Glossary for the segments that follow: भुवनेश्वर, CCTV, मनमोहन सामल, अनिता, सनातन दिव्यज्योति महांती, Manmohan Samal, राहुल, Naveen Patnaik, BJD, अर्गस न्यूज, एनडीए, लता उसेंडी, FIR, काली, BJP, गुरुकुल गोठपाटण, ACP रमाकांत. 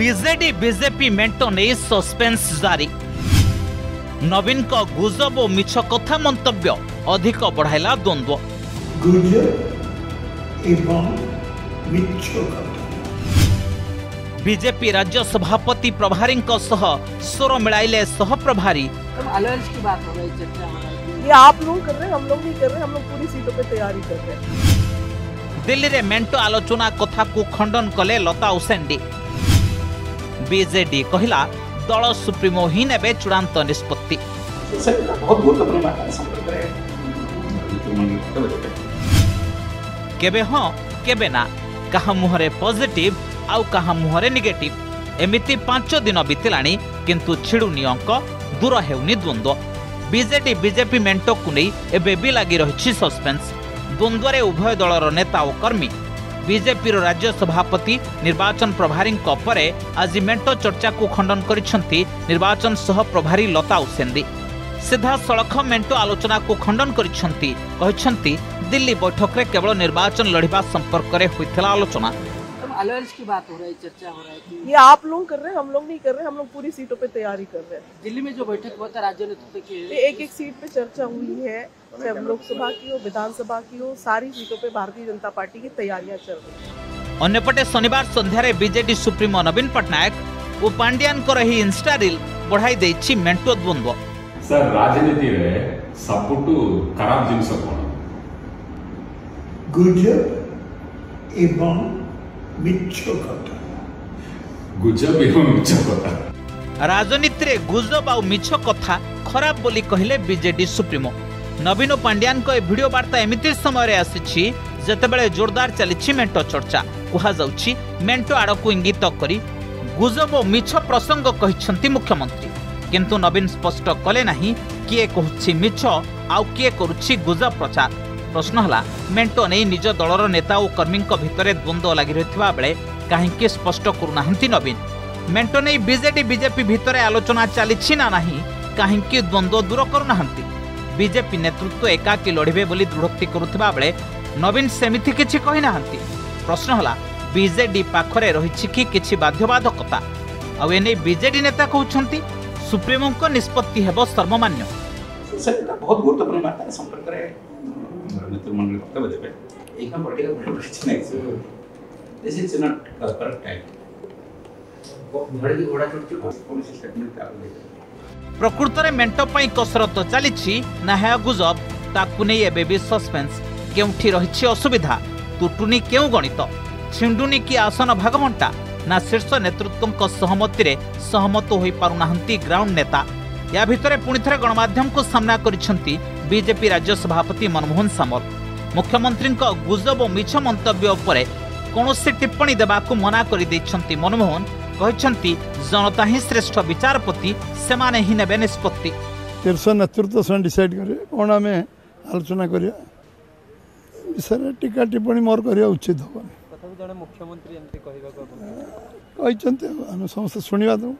BJD BJP मेंट नहीं suspense जारी। नवीन का गुजब और मिछ कथा मंतव्य अधिक बढ़ाला द्वंद्व। बीजेपी राज्य सभापति प्रभारी सह स्वर मिलाइले सह प्रभारी। की बात हो रही, ये आप लोग कर रहे हैं, हम लोग नहीं कर रहे, हम लोग पूरी सीटों पे तैयारी कर रहे हैं। दिल्ली रे मेंटो आलोचना कथा को खंडन कले लता उसेंडी। बीजेडी कहला दल सुप्रीमो ही नेबे चूड़ांत निष्पत्ति। केबे हाँ केबे ना, कहा मुहरे पॉजिटिव आउ कहा मुहरे नेगेटिव। एमिति 5 दिन बीतलाणी किंतु छिड़ुनी अंक, दूर हेउनी द्वंद्व। बीजेडी बीजेपी मेंटो को नहीं एबे भी लगी रही सस्पेन्स। द्वंद्वरे उभय दलर नेता और कर्मी। बीजेपी राज्य सभापति निर्वाचन प्रभारी परे आज मेंटो चर्चा को खंडन करिसेंती निर्वाचन सह प्रभारी लता उसेंडी। सीधा सड़ख मेंटो आलोचना को खंडन करिसेंती, कहिसेंती दिल्ली बैठक रे केवल निर्वाचन लड़ीबा संपर्क रे होइथला आलोचना। अलायंस की बात हो रही, चर्चा हो रही है, ये आप लोग कर रहे हैं, हम लोग नहीं कर रहे, हम लोग पूरी सीटों पे तैयारी कर रहे हैं। दिल्ली में जो बैठक हुआ था राज्य नेतृत्व की, एक सीट पे चर्चा हुई है, चाहे लोकसभा की हो विधानसभा की हो, सारी सीटों पे भारतीय जनता पार्टी की तैयारियां चल रही है। अन्यपटे शनिवार संध्यारे बीजेडी सुप्रीमो नवीन पटनायक और पांडियान को रही इंस्टा रील बढ़ाई देछि मेंटो द्वंद्व। सर राजनीति रे सबटु खराब जिंस कोन गुजब एवं राजनीति रे गुजब आउ मिछ कथा खराब बोली कहले बीजेडी सुप्रीमो। नवीन पांड्यान को ए वीडियो वार्ता एमिति समय आसी जेतेबेले जोरदार चली मेंटो चर्चा। कहुची मेंटो आड़ को इंगित करी गुजब और मिछ प्रसंग कही मुख्यमंत्री, किंतु नवीन स्पष्ट कले नाही किए कहूची मिछ आउ किए करूची गुजब प्रचार। प्रश्न हला मेंटो नहीं निज दलर नेता और कर्मी भितर द्वंद्व लगी रही बेले कहीं स्पष्ट करूना नवीन। मेंटो नहीं बीजेडी बीजेपी भितर आलोचना चली ना कहीं द्वंद्व दूर करूना। बीजेपी नेतृत्व एकाकी लड़े बोली दृढ़ोक्ति करुवा बेले नवीन सेमिति किछि कहि नाहंती। प्रश्न हला बीजेडी पाखरे रही कि किछि बाध्यबाधकता आउ एने बीजेडी नेता कहउछंती सुप्रीमो को निष्पत्ति हेबो सर्वमान्य। बहुत गुरुत्वपूर्ण बात है संपर्क रे प्रकृतरे मेंटो पई कसरत चली ना गुजब ताकू नहीं एबे भी सस्पेन्स। क्योंठी रही असुविधा तुटुनी क्यों गणित छिंडुनी कि आसन भागवंटा ना शीर्ष नेतृत्व सहमति रे सहमत हो पारुनाहंती ग्राउंड नेता। या भितर पुणी थे गणमाध्यम को सामना करिसेंती बीजेपी राज्य सभापति मनमोहन सामल। मुख्यमंत्री गुजब और मिछ मंतव्य उपरे कौन टिप्पणी देवा मना कर मनमोहन कहते जनता ही श्रेष्ठ विचारपति से माने ही नेबे निष्पत्ति। शीर्ष नेतृत्व से डिसाइड करे कौन आम आलोचना कर टीका टिप्पणी मोर कर उचित हम तथा मुख्यमंत्री समस्त शुणा दू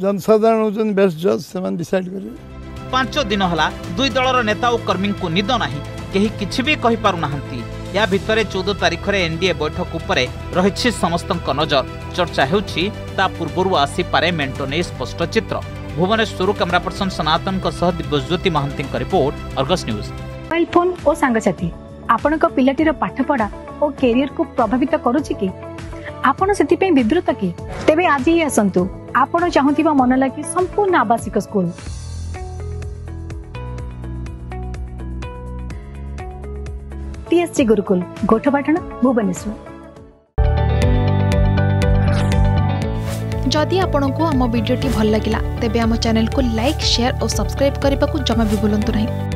जनसाधारण बेस्ट जज डिसाइड करें। 5 दिन हला दुई दलर नेता और कर्मी को निद ना कहीं किसी भी कही पारु नाहंती। या भितर 14 तारीख रे एनडीए बैठक उपर रही समस्त नजर चर्चा होउछि ता पूर्व आसी पारे मेंटो ने स्पष्ट चित्र। भुवनेश्वर camera person सनातन दिव्यज्योति महांती report अर्गस न्यूज। Mobile phone और सांगसाथी आपण पिलाटीर पाठपढ़ा और कैरियर को प्रभावित करुछि कि आपण से विवृत कि तेबे आज ही आसतु आपण चाहूबा मन लगी संपूर्ण आवासिक स्कूल। टीएससी गुरुकुल गोठपाटण भुवनेश्वर। जदि आपण को आम भिडी भल लगा तेब चैनल को लाइक शेयर और सब्सक्राइब करने को जमा भी भूलु नहीं।